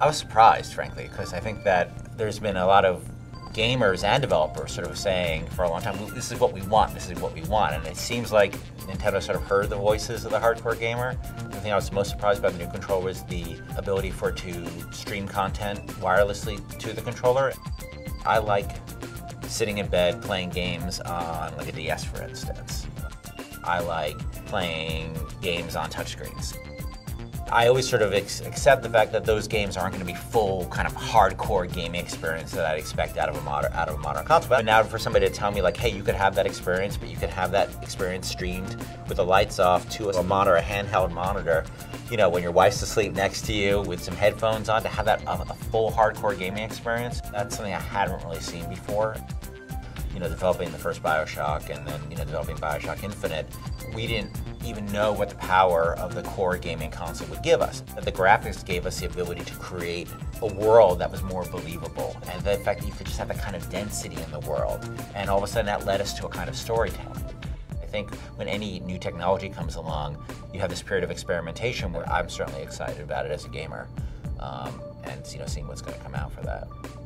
I was surprised, frankly, because I think that there's been a lot of gamers and developers sort of saying for a long time, this is what we want, this is what we want. And it seems like Nintendo sort of heard the voices of the hardcore gamer. The thing I was most surprised by the new controller was the ability for it to stream content wirelessly to the controller. I like sitting in bed playing games on like a DS, for instance. I like playing games on touchscreens. I always sort of accept the fact that those games aren't going to be full kind of hardcore gaming experience that I'd expect out of a modern console. But now for somebody to tell me like, hey, you could have that experience, but you could have that experience streamed with the lights off to a monitor, a handheld monitor, you know, when your wife's asleep next to you with some headphones on, to have that a full hardcore gaming experience, that's something I hadn't really seen before. You know, developing the first BioShock and then, you know, developing BioShock Infinite, we didn't even know what the power of the core gaming console would give us. That the graphics gave us the ability to create a world that was more believable, and the fact that you could just have that kind of density in the world, and all of a sudden that led us to a kind of storytelling. I think when any new technology comes along, you have this period of experimentation where I'm certainly excited about it as a gamer, and, you know, seeing what's going to come out for that.